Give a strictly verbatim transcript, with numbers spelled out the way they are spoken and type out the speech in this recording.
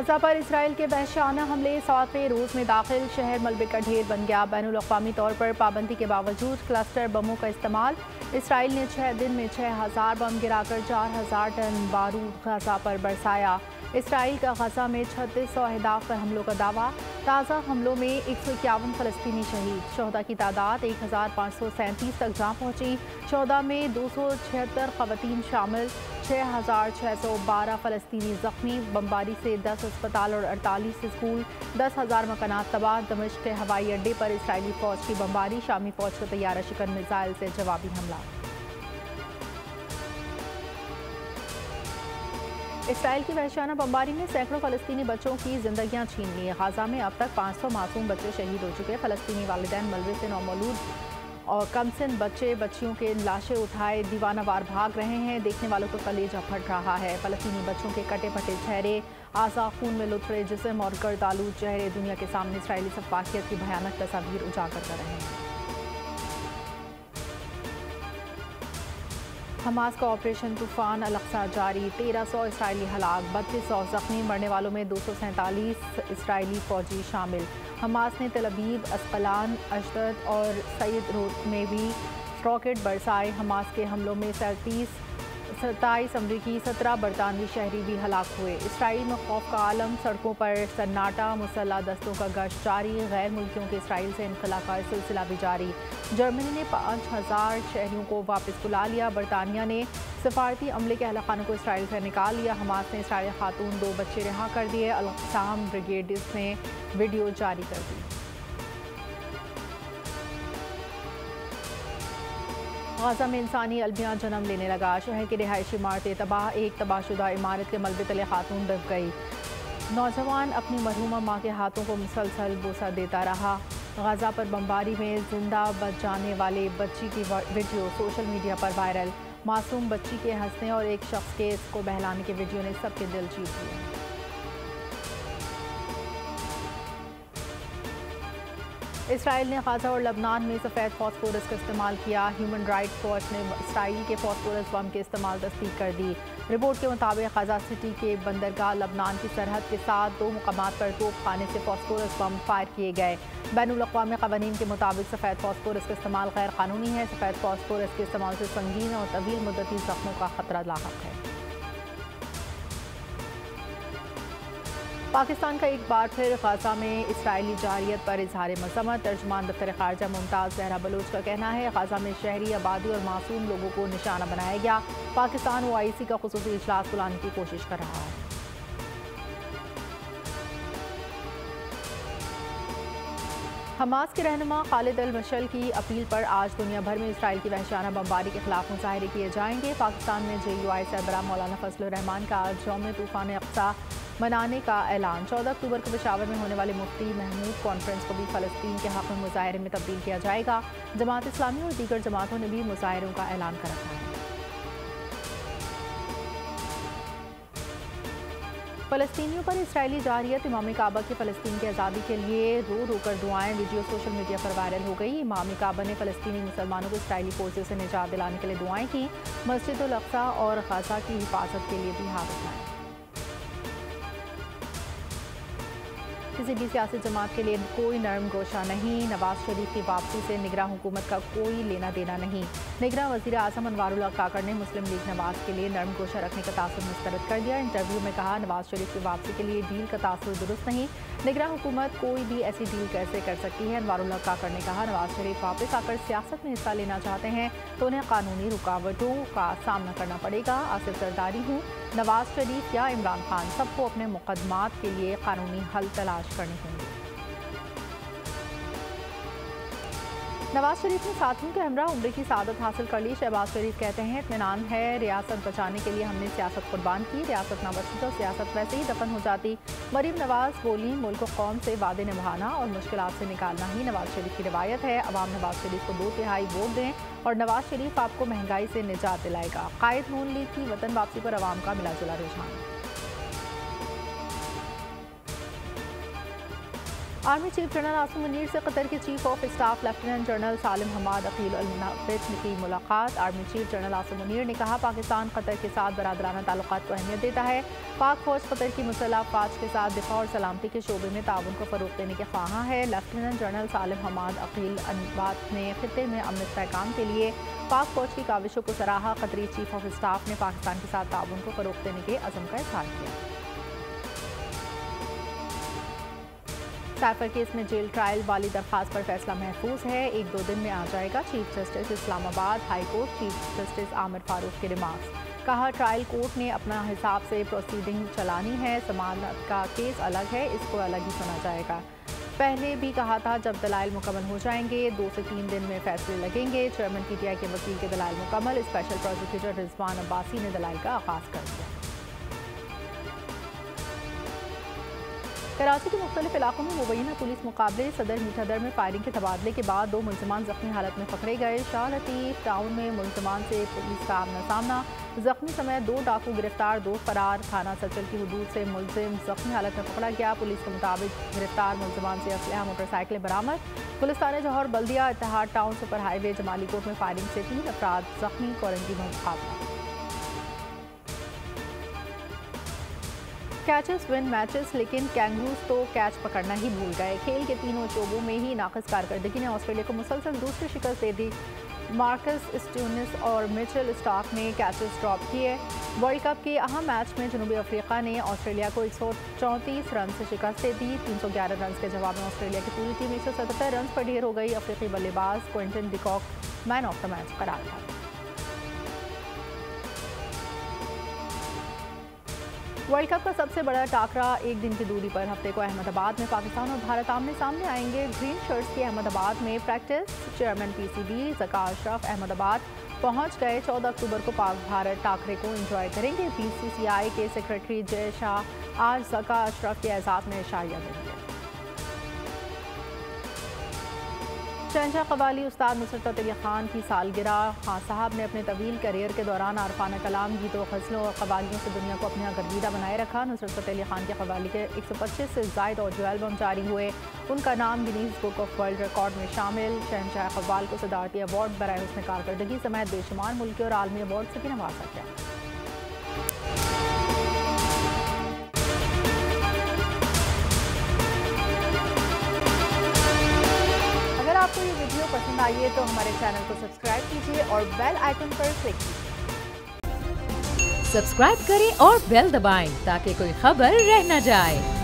Gaza पर Israel के वहशाना हमले सातवें रोज में दाखिल, शहर मलबे का ढेर बन गया। बैनुल अक़वामी तौर पर पाबंदी के बावजूद क्लस्टर बमों का इस्तेमाल, इसराइल ने छः दिन में छः हज़ार बम गिराकर चार हज़ार टन बारूद गाजा पर बरसाया। इसराइल का गाजा में छत्तीस सौ अहदाफ पर हमलों का दावा, ताज़ा हमलों में एक सौ इक्यावन फ़लस्तीनी शहीद। शहदा की तादाद एक हज़ार पाँच सौ सैंतीस तक जा पहुँची। शहदा में दो सौ छिहत्तर खवतीन शामिल, छः हज़ार छः सौ बारह फ़लस्तीनी ज़ख्मी। बमबारी से दस अस्पताल और अड़तालीस स्कूल, दस हज़ार मकानात तबाह। दमिश्क के हवाई अड्डे पर इसराइली फ़ौज की बमबारी, शामी फ़ौज का तैयारा शिकन मिसाइल से जवाबी हमला। इसराइल की वहशाना बमबारी में सैकड़ों फ़लस्तीनी बच्चों की जिंदगियां छीन ली। गाज़ा में अब तक पाँच सौ मासूम बच्चे शहीद हो चुके। फ़लस्तीनी वालिदैन मलबे से नौमौलूद और कमसिन बच्चे बच्चियों के लाशें उठाए दीवानावार भाग रहे हैं। देखने वालों को कलेजा फट रहा है। फ़लस्तीनी बच्चों के कटे फटे चेहरे, आज़ा खून में लुथड़े जिस्म और गर्द आलूद चेहरे दुनिया के सामने इसराइली सफाकियत की भयानक तस्वीर उजागर कर रहे हैं। हमास का ऑपरेशन तूफान अल-अक़सा जारी, तेरह सौ इसराइली हलाक, बत्तीस सौ जख्मी। मरने वालों में दो सौ सैंतालीस इसराइली फ़ौजी शामिल। हमास ने तलबीब, अस्कलान, अशदद और सैयद रोड में भी रॉकेट बरसाए। हमास के हमलों में सैंतीस सत्ताईस अमरीकी, सत्रह बरतानवी शहरी भी हलाक हुए। इसराइल में खौफ का आलम, सड़कों पर सन्नाटा, मुसल्ह दस्तों का गश्त जारी। गैर मुल्कियों के इसराइल से इनखला का सिलसिला भी जारी। जर्मनी ने पाँच हज़ार शहरियों को वापस बुला लिया। बरतानिया ने सफारती अमले के अहलखानों को इसराइल से निकाल लिया। हमास ने इसराइली खातून दो बच्चे रिहा कर दिए। अल-अक़साम ब्रिगेडियर्स ने वीडियो जारी कर दी। गाज़ा में इंसानी अलमिया जन्म लेने लगा। शहर की रिहायशी इमारतें तबाह, एक तबाहशुदा इमारत के मलबे तले खातून दब गई। नौजवान अपनी मरहूमा माँ के हाथों को मुसलसल बोसा देता रहा। गाज़ा पर बमबारी में जिंदा बच जाने वाले बच्ची की वीडियो सोशल मीडिया पर वायरल। मासूम बच्ची के हंसने और एक शख्स के इसको बहलाने के वीडियो ने सबके दिल जीत लिए। इसराइल ने गाज़ा और लबनान में सफ़ेद फॉस्फोरस का इस्तेमाल किया। ह्यूमन राइट्स वॉच ने इसराइल के फॉस्फोरस बम के इस्तेमाल तस्दीक कर दी। रिपोर्ट के मुताबिक गाज़ा सिटी के बंदरगाह लबनान की सरहद के साथ दो मुकामात पर तोपखाने से फॉस्फोरस बम फायर किए गए। बैनुल अक़वामी क़वानीन के मुताबिक सफ़ेद फॉस्फोरस का इस्तेमाल गैर कानूनी है। सफ़ेद फॉस्फोरस के इस्तेमाल से संगीन और तवील मुद्दती ज़ख्मों का ख़तरा लाहक़ है। पाकिस्तान का एक बार फिर गाज़ा में इसराइली जारियत पर इजहार मज़म्मत। तर्जुमान दफ्तर ख़ारजा मुमताज़ ज़हरा बलोच का कहना है, गाज़ा में शहरी आबादी और मासूम लोगों को निशाना बनाया गया। पाकिस्तान ओ आई सी का ख़ुसूसी इजलास बुलाने की कोशिश कर रहा है। हमास के रहनुमा खालिद अल-मशल की अपील पर आज दुनिया भर में इसराइल की वहशाना बमबारी के खिलाफ मुजाहरे किए जाएंगे। पाकिस्तान में जे यू आई सरबराह मौलाना फजलुर रहमान का आज यौम तूफ़ान अक़सा मनाने का ऐलान। चौदह अक्टूबर को पेशावर में होने वाले मुफ्ती महमूद कॉन्फ्रेंस को भी फ़लस्तीन के हक़ में मुजाहरे में तब्दील किया जाएगा। जमात इस्लामी और दीगर जमातों ने भी मुजाहरों का ऐलान कर रखा है। फ़लस्तीनियों पर इसराइली जारियत, इमाम-ए-काबा की फ़लस्तीन की आज़ादी के लिए रो रोकर दुआएं, वीडियो सोशल मीडिया पर वायरल हो गई। इमाम-ए-काबा ने फ़लस्तीनी मुसलमानों को इसराइली फ़ौजों से निजात दिलाने के लिए दुआएं की। मस्जिद अल-अक़सा और गाज़ा की हिफाजत के लिए भी हाथ उठाए। किसी भी सियासी जमात के लिए कोई नरम गोशा नहीं। नवाज शरीफ की वापसी से निगरां हुकूमत का कोई लेना देना नहीं। निगरां वज़ीर आज़म अनवार-उल-हक़ ने मुस्लिम लीग नवाज के लिए नरम गोशा रखने का तासुर मुस्तरद कर दिया। इंटरव्यू में कहा, नवाज शरीफ की वापसी के लिए डील का तासुर दुरुस्त नहीं। निगरां हुकूमत कोई भी ऐसी डील कैसे कर सकती है। अनवार-उल-हक़ ने कहा, नवाज शरीफ वापस आकर सियासत में हिस्सा लेना चाहते हैं तो उन्हें कानूनी रुकावटों का सामना करना पड़ेगा। आसिफ जरदारी हूँ, नवाज शरीफ या इमरान खान, सबको अपने मुकदमात के लिए कानूनी हल तलाश करने होंगे। नवाज शरीफ ने साथियों के हमरा उम्र की सआदत हासिल कर ली। शहबाज शरीफ कहते हैं, इत्मीनान है, रियासत बचाने के लिए हमने सियासत कुर्बान की। रियासत ना बचती तो सियासत वैसे ही दफन हो जाती। मरीम नवाज बोली, मुल्क और कौम से वादे निभाना और मुश्किलात से निकालना ही नवाज शरीफ की रवायत है। अवाम नवाज शरीफ को दो तिहाई वोट दें और नवाज शरीफ आपको महंगाई से निजात दिलाएगा। कायद नून लीग की वतन वापसी पर अवाम का मिला जुला रुझान। Army chief general Asim Munir से कतर के chief of staff lieutenant general Salim Hamad Aqeel al Munafid की मुलाकात। Army chief general Asim Munir ने कहा, पाकिस्तान कतर के साथ बरादराना ताल्लुकात को अहमियत देता है। पाक फौज कतर की मुसल्ह फौज के साथ दिफा और सलामती के शोबे में ताउन को फ़रोग देने के ख्वाहां है। Lieutenant general Salim Hamad Aqeel al Munafid ने खित्ते में अमन इस्तेहकाम के लिए पाक फौज की काविशों को सराहा। कतरी चीफ ऑफ स्टाफ ने पाकिस्तान के साथ ताउन को फ़रोग देने के अज़म का इज़हार किया। साइफर केस में जेल ट्रायल वाली दरख्वास्त पर फैसला महफूज है, एक दो दिन में आ जाएगा। Chief justice Islamabad high court chief justice Aamir Farooq के रिमार्क्स। कहा, ट्रायल कोर्ट ने अपना हिसाब से प्रोसीडिंग चलानी है, जमानत का केस अलग है, इसको अलग ही सुना जाएगा। पहले भी कहा था जब दलाइल मुकम्मल हो जाएंगे दो से तीन दिन में फैसले लगेंगे। चेयरमैन पीटीआई के वकील के दलाइल मुकम्मल। स्पेशल प्रोसिक्यूटर रिजवान अब्बासी ने दलाइल का आगाज़ कर दिया। कराची के मुख्तलिफ इलाकों में मुबैना पुलिस मुकाबले सदर मीठादर में फायरिंग के तबादले के बाद दो मुलजमान जख्मी हालत में पकड़े गए। शाह लतीफ टाउन में मुलजमान से पुलिस का आमना सामना। जख्मी समेत दो डाकू गिरफ्तार, दो फरार। थाना सचल की हदूद से मुलजिम जख्मी हालत में पकड़ा गया। पुलिस के मुताबिक गिरफ्तार मुलजमान से असलहा मोटरसाइकिलें बरामद। पुलिस थाने Jauhar Baldia Ittehad town super highway Jamali court में फायरिंग से तीन अफराद जख्मी, क्वारंटीन में मुकाबला। कैचेस विन मैचेस, लेकिन कैंगरूज तो कैच पकड़ना ही भूल गए। खेल के तीनों शोबों में ही नाकस कारकर्दगी ने ऑस्ट्रेलिया को मुसलसल दूसरी शिकस्त दे दी। मार्कस स्टोइनिस और मिचेल स्टार्क ने कैचेस ड्रॉप किए। वर्ल्ड कप के अहम मैच में जनूबी अफ्रीका ने ऑस्ट्रेलिया को एक सौ चौंतीस रन से शिकस्त दे दी। तीन सौ ग्यारह रन के जवाब में ऑस्ट्रेलिया की पूरी टीम एक सौ सतहत्तर रन पर ढेर हो गई। अफ्रीकी बल्लेबाज Quinton de Kock man of the match करार पाया। वर्ल्ड कप का सबसे बड़ा टाकरा एक दिन की दूरी पर, हफ्ते को अहमदाबाद में पाकिस्तान और भारत आमने सामने आएंगे। ग्रीन शर्ट्स की अहमदाबाद में प्रैक्टिस। चेयरमैन पीसीबी जका अशरफ अहमदाबाद पहुंच गए। चौदह अक्टूबर को पाक भारत टाकरे को एंजॉय करेंगे। बीसीसीआई के सेक्रेटरी जय शाह आज जका अशरफ के एजाब में इशारिया देंगे। शहनशाह कवाली उस्ताद नुसरत फतेह अली खान की सालगिरह। खान साहब ने अपने तवील करियर के दौरान आरफाना कलाम, गीतों, गज़लों और कवालियों से दुनिया को अपना गर्दीदा बनाए रखा। नुसरत फतेह अली खान के कवाली के एक सौ पच्चीस से ज़ायद ऑडियो एल्बम जारी हुए। उनका नाम Guinness book of world record में शामिल। शहनशाह कवाल को सदारती अवार्ड बराए हुस्न कारकर्दगी समेत बेशुमार मुल्की और आलमी अवार्ड से भी नवाजा गया। आपको ये वीडियो पसंद आई है तो हमारे चैनल को सब्सक्राइब कीजिए और बेल आइकन पर क्लिक कीजिए। सब्सक्राइब करें और बेल दबाएं ताकि कोई खबर रह न जाए।